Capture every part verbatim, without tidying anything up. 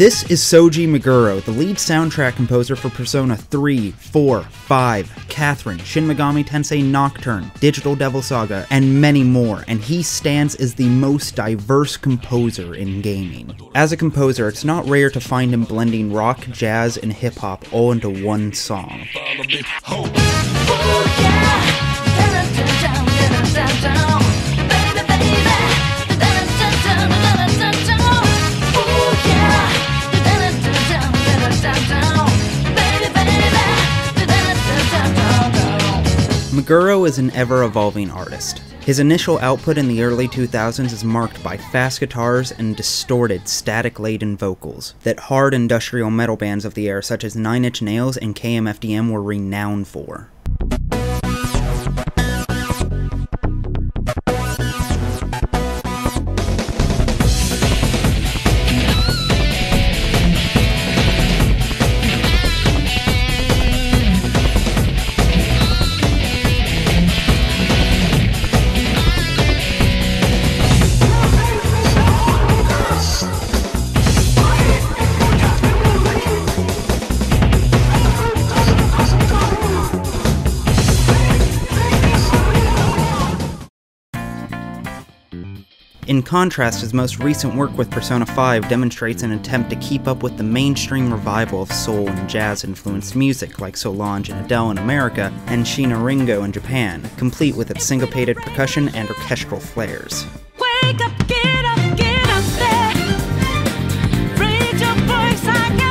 This is Shoji Meguro, the lead soundtrack composer for Persona three, four, five, Catherine, Shin Megami Tensei Nocturne, Digital Devil Saga, and many more, and he stands as the most diverse composer in gaming. As a composer, it's not rare to find him blending rock, jazz, and hip-hop all into one song. Meguro is an ever-evolving artist. His initial output in the early two thousands is marked by fast guitars and distorted, static-laden vocals that hard industrial metal bands of the era such as Nine Inch Nails and K M F D M were renowned for. In contrast, his most recent work with Persona five demonstrates an attempt to keep up with the mainstream revival of soul and jazz-influenced music like Solange and Adele in America and Sheena Ringo in Japan, complete with its syncopated percussion and orchestral flares. Wake up, get up, get up there. Raise your voice, I guess.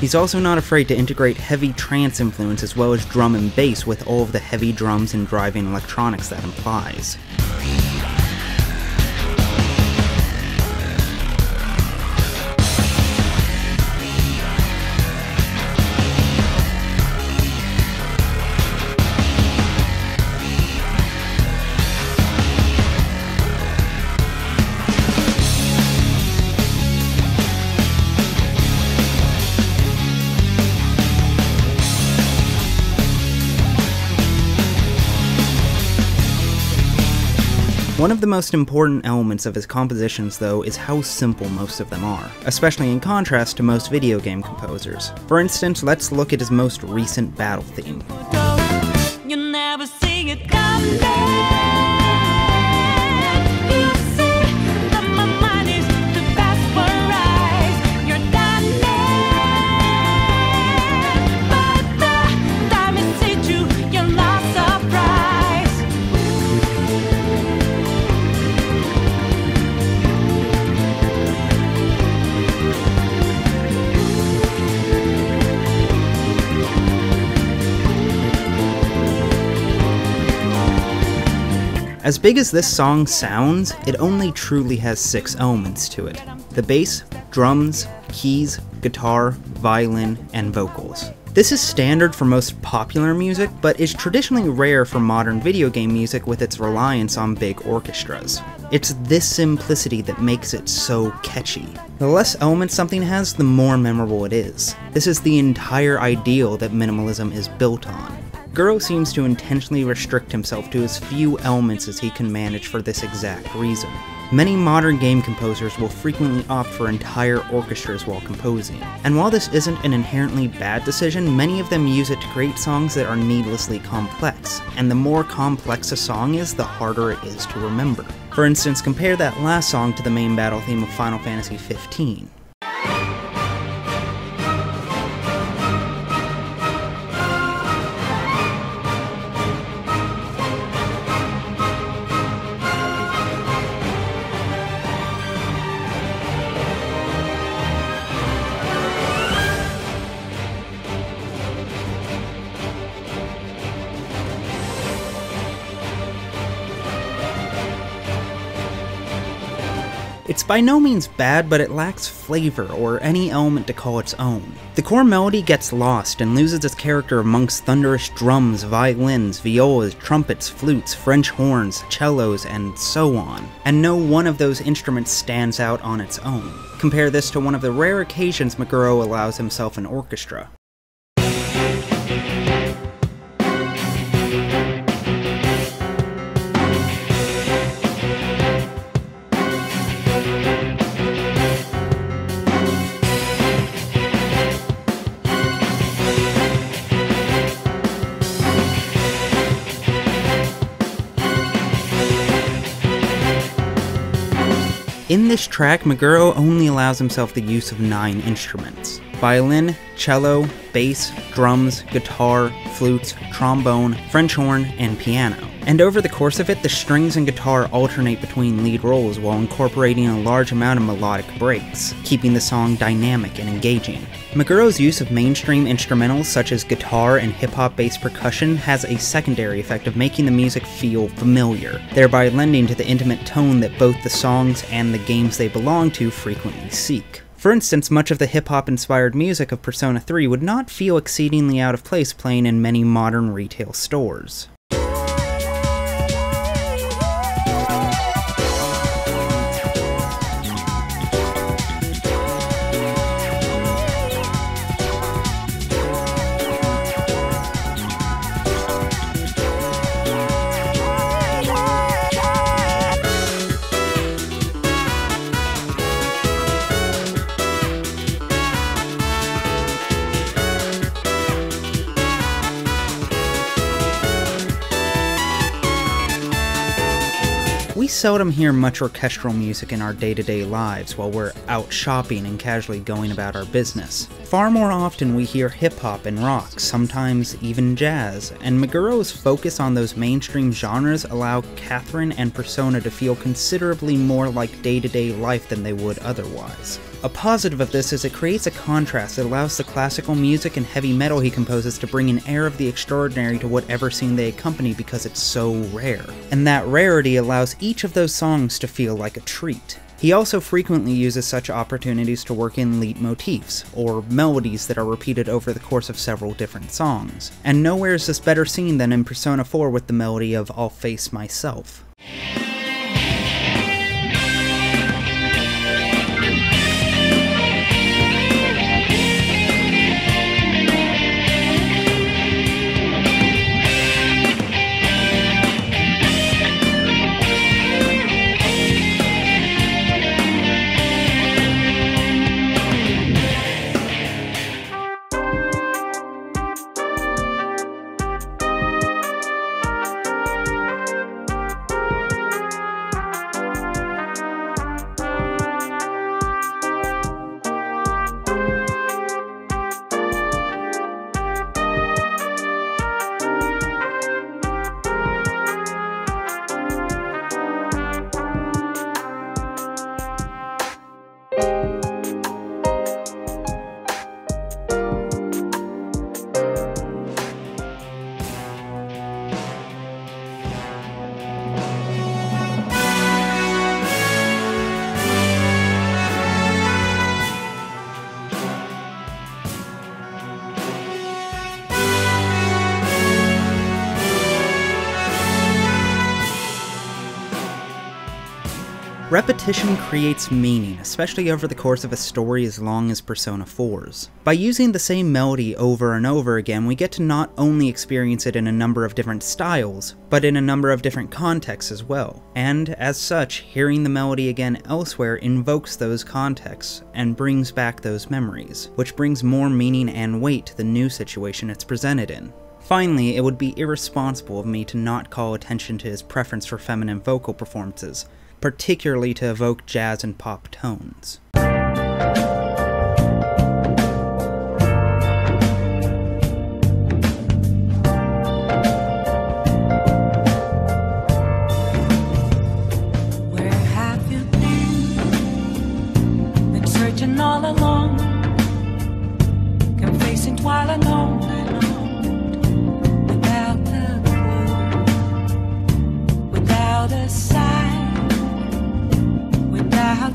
He's also not afraid to integrate heavy trance influence as well as drum and bass with all of the heavy drums and driving electronics that implies. One of the most important elements of his compositions, though, is how simple most of them are, especially in contrast to most video game composers. For instance, let's look at his most recent battle theme. You'll never see it come back. As big as this song sounds, it only truly has six elements to it: the bass, drums, keys, guitar, violin, and vocals. This is standard for most popular music, but is traditionally rare for modern video game music with its reliance on big orchestras. It's this simplicity that makes it so catchy. The less elements something has, the more memorable it is. This is the entire ideal that minimalism is built on. Meguro seems to intentionally restrict himself to as few elements as he can manage for this exact reason. Many modern game composers will frequently opt for entire orchestras while composing, and while this isn't an inherently bad decision, many of them use it to create songs that are needlessly complex, and the more complex a song is, the harder it is to remember. For instance, compare that last song to the main battle theme of Final Fantasy fifteen. It's by no means bad, but it lacks flavor or any element to call its own. The core melody gets lost and loses its character amongst thunderous drums, violins, violas, trumpets, flutes, French horns, cellos, and so on, and no one of those instruments stands out on its own. Compare this to one of the rare occasions Meguro allows himself an orchestra. In this track, Meguro only allows himself the use of nine instruments: violin, cello, bass, drums, guitar, flutes, trombone, French horn, and piano. And over the course of it, the strings and guitar alternate between lead roles while incorporating a large amount of melodic breaks, keeping the song dynamic and engaging. Meguro's use of mainstream instrumentals such as guitar and hip-hop based percussion has a secondary effect of making the music feel familiar, thereby lending to the intimate tone that both the songs and the games they belong to frequently seek. For instance, much of the hip-hop inspired music of Persona three would not feel exceedingly out of place playing in many modern retail stores. We seldom hear much orchestral music in our day-to-day lives while we're out shopping and casually going about our business. Far more often we hear hip-hop and rock, sometimes even jazz, and Meguro's focus on those mainstream genres allow Catherine and Persona to feel considerably more like day-to-day life than they would otherwise. A positive of this is it creates a contrast that allows the classical music and heavy metal he composes to bring an air of the extraordinary to whatever scene they accompany because it's so rare, and that rarity allows each of those songs to feel like a treat. He also frequently uses such opportunities to work in leitmotifs, or melodies that are repeated over the course of several different songs. And nowhere is this better seen than in Persona four with the melody of I'll Face Myself. Repetition creates meaning, especially over the course of a story as long as Persona four's. By using the same melody over and over again, we get to not only experience it in a number of different styles, but in a number of different contexts as well. And, as such, hearing the melody again elsewhere invokes those contexts, and brings back those memories, which brings more meaning and weight to the new situation it's presented in. Finally, it would be irresponsible of me to not call attention to his preference for feminine vocal performances, particularly to evoke jazz and pop tones. Where have you been? Been searching all along, confessing while alone and without a clue, without a sign. I'll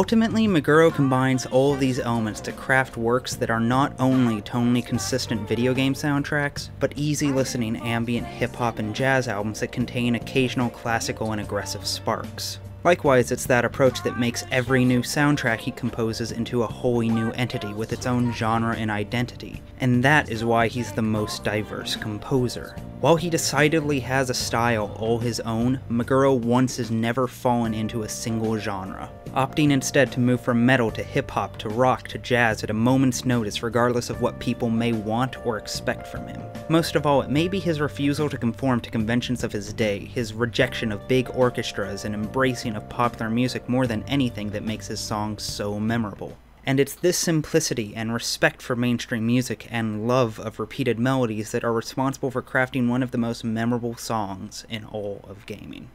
Ultimately, Meguro combines all of these elements to craft works that are not only tonally consistent video game soundtracks, but easy listening ambient hip-hop and jazz albums that contain occasional classical and aggressive sparks. Likewise, it's that approach that makes every new soundtrack he composes into a wholly new entity with its own genre and identity, and that is why he's the most diverse composer. While he decidedly has a style all his own, Meguro once has never fallen into a single genre, opting instead to move from metal to hip-hop to rock to jazz at a moment's notice regardless of what people may want or expect from him. Most of all, it may be his refusal to conform to conventions of his day, his rejection of big orchestras and embracing of popular music more than anything that makes his songs so memorable. And it's this simplicity and respect for mainstream music and love of repeated melodies that are responsible for crafting one of the most memorable songs in all of gaming.